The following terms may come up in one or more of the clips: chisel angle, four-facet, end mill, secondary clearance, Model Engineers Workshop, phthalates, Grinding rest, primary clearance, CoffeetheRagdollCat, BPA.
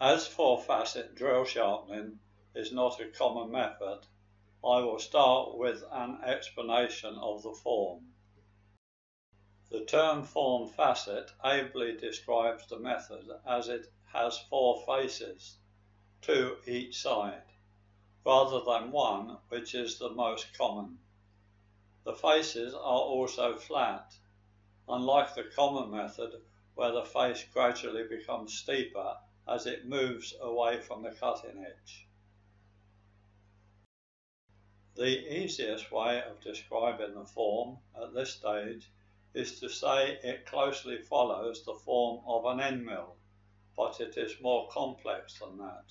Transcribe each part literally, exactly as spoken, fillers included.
As four-facet drill sharpening is not a common method, I will start with an explanation of the form. The term form facet ably describes the method as it has four faces, two each side, rather than one, which is the most common. The faces are also flat, unlike the common method where the face gradually becomes steeper as it moves away from the cutting edge. The easiest way of describing the form at this stage is to say it closely follows the form of an end mill, but it is more complex than that.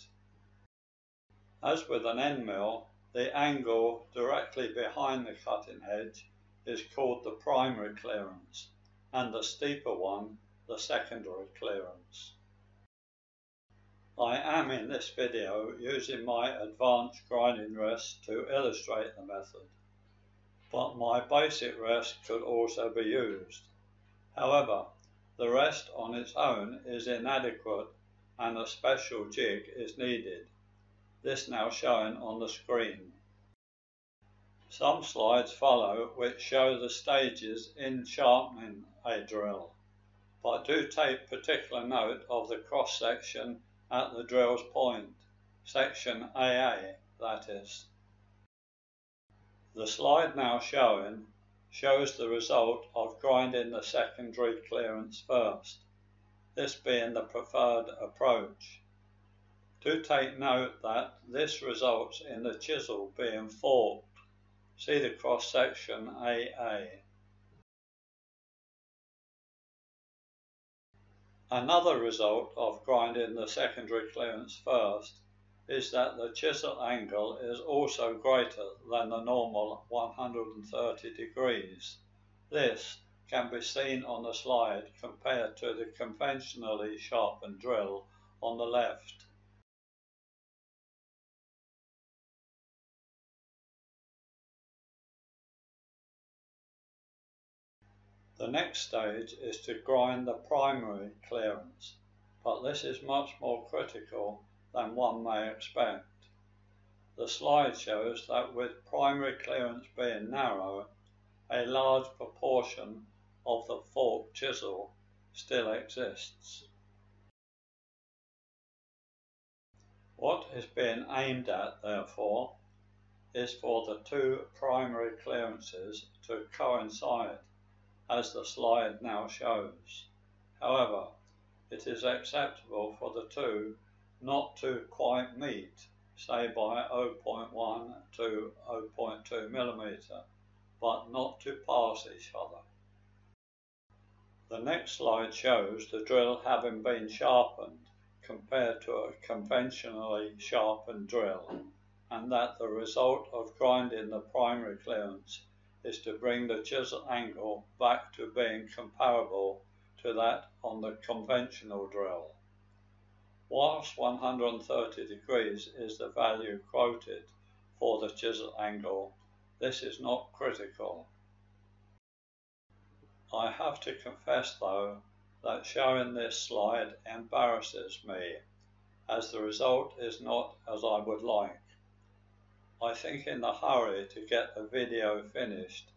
As with an end mill, the angle directly behind the cutting edge is called the primary clearance, and the steeper one the secondary clearance. I am in this video using my advanced grinding rest to illustrate the method, but my basic rest could also be used. However, the rest on its own is inadequate and a special jig is needed. This now shown on the screen. Some slides follow which show the stages in sharpening a drill, but do take particular note of the cross section at the drill's point, section A A that is. The slide now showing shows the result of grinding the secondary clearance first, this being the preferred approach. Do take note that this results in the chisel being forked. See the cross section A A. Another result of grinding the secondary clearance first is that the chisel angle is also greater than the normal one hundred thirty degrees. This can be seen on the slide compared to the conventionally sharpened drill on the left. The next stage is to grind the primary clearance, but this is much more critical than one may expect. The slide shows that with primary clearance being narrow, a large proportion of the forked chisel still exists. What is being aimed at, therefore, is for the two primary clearances to coincide, as the slide now shows. However, it is acceptable for the two not to quite meet, say by zero point one to zero point two millimeter, but not to pass each other. The next slide shows the drill having been sharpened compared to a conventionally sharpened drill, and that the result of grinding the primary clearance is to bring the chisel angle back to being comparable to that on the conventional drill. Whilst one hundred thirty degrees is the value quoted for the chisel angle, this is not critical. I have to confess though that showing this slide embarrasses me, as the result is not as I would like. I think in the hurry to get the video finished,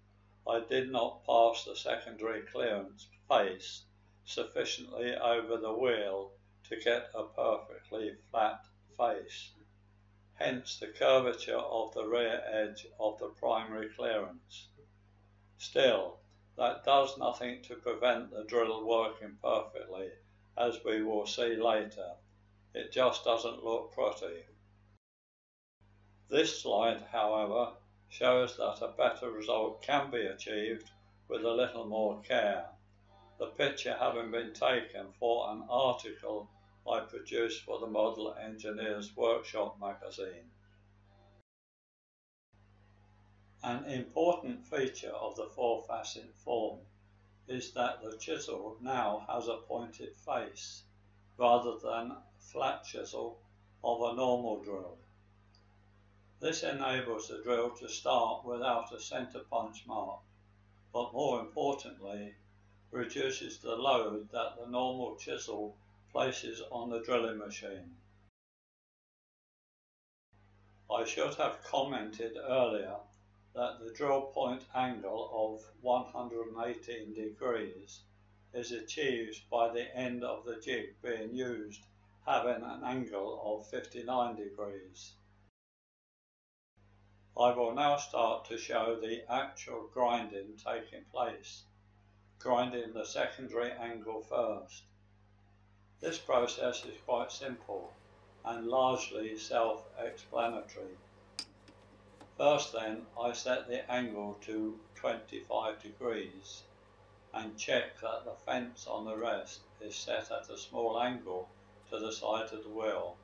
I did not pass the secondary clearance face sufficiently over the wheel to get a perfectly flat face, hence the curvature of the rear edge of the primary clearance. Still, that does nothing to prevent the drill working perfectly, as we will see later. It just doesn't look pretty. This slide, however, shows that a better result can be achieved with a little more care, the picture having been taken for an article I produced for the Model Engineers Workshop magazine. An important feature of the four-facet form is that the chisel now has a pointed face, rather than flat chisel of a normal drill. This enables the drill to start without a centre punch mark, but more importantly, reduces the load that the normal chisel places on the drilling machine. I should have commented earlier that the drill point angle of one hundred eighteen degrees is achieved by the end of the jig being used having an angle of fifty-nine degrees. I will now start to show the actual grinding taking place, grinding the secondary angle first. This process is quite simple and largely self-explanatory. First then, I set the angle to twenty-five degrees and check that the fence on the rest is set at a small angle to the side of the wheel.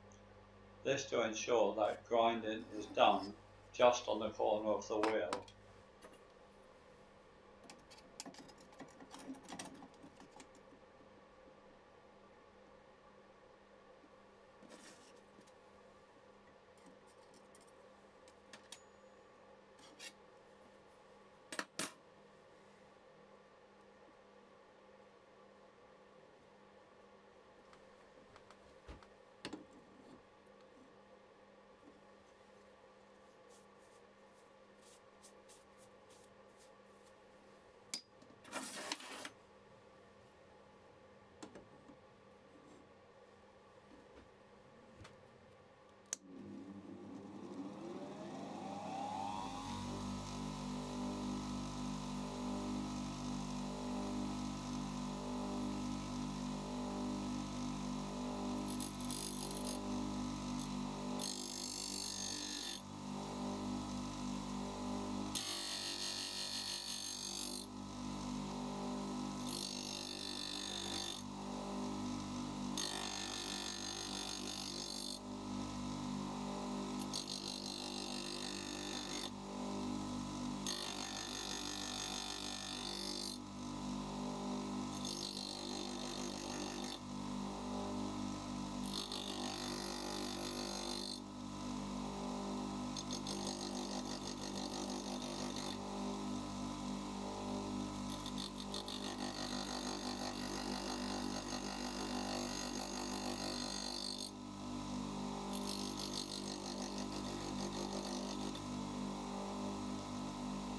This to ensure that grinding is done just on the corner of the wheel.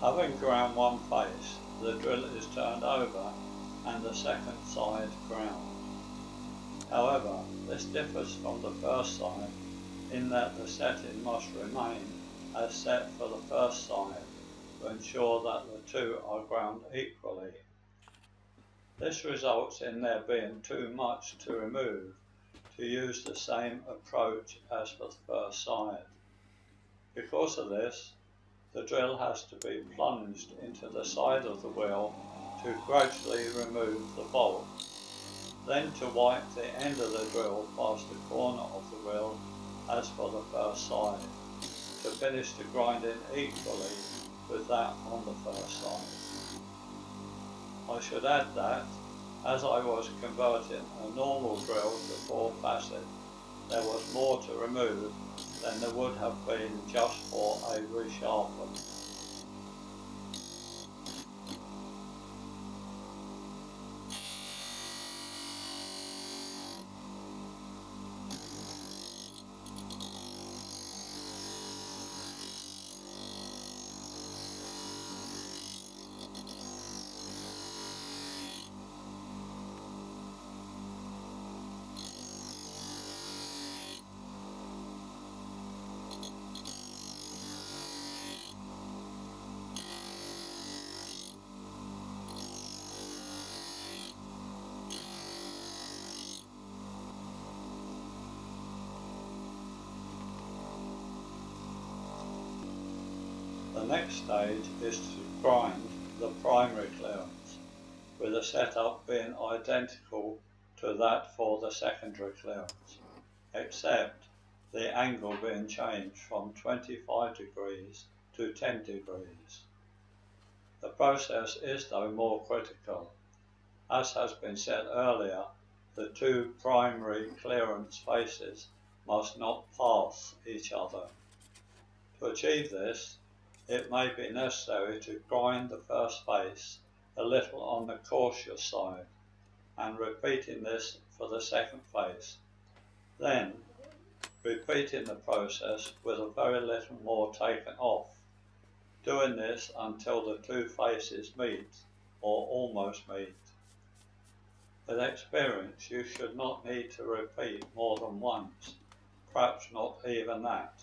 Having ground one face, the drill is turned over and the second side ground. However, this differs from the first side in that the setting must remain as set for the first side to ensure that the two are ground equally. This results in there being too much to remove to use the same approach as for the first side. Because of this, the drill has to be plunged into the side of the wheel to gradually remove the bolt, then to wipe the end of the drill past the corner of the wheel as for the first side, to finish the grinding equally with that on the first side. I should add that, as I was converting a normal drill to four-facet, there was more to remove than there would have been just for a resharpen. The next stage is to grind the primary clearance, with the setup being identical to that for the secondary clearance, except the angle being changed from twenty-five degrees to ten degrees. The process is though more critical. As has been said earlier, the two primary clearance faces must not pass each other. To achieve this, it may be necessary to grind the first face a little on the cautious side and repeating this for the second face. Then, repeating the process with a very little more taken off, doing this until the two faces meet or almost meet. With experience, you should not need to repeat more than once, perhaps not even that.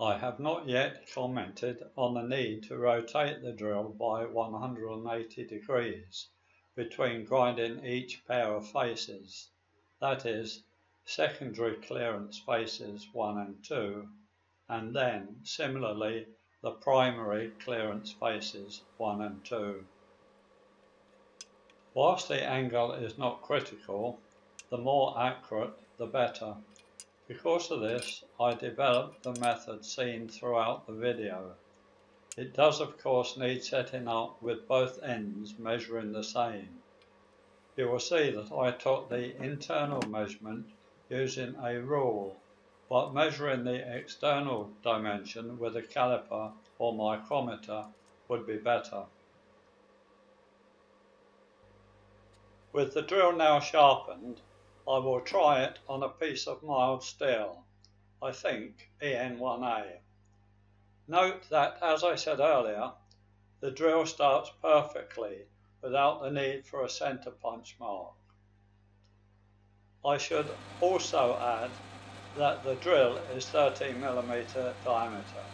I have not yet commented on the need to rotate the drill by one hundred eighty degrees between grinding each pair of faces, that is, secondary clearance faces one and two, and then, similarly, the primary clearance faces one and two. Whilst the angle is not critical, the more accurate the better. Because of this, I developed the method seen throughout the video. It does of course need setting up with both ends measuring the same. You will see that I took the internal measurement using a rule, but measuring the external dimension with a caliper or micrometer would be better. With the drill now sharpened, I will try it on a piece of mild steel, I think E N one A. Note that, as I said earlier, the drill starts perfectly without the need for a centre punch mark. I should also add that the drill is thirteen millimeter diameter.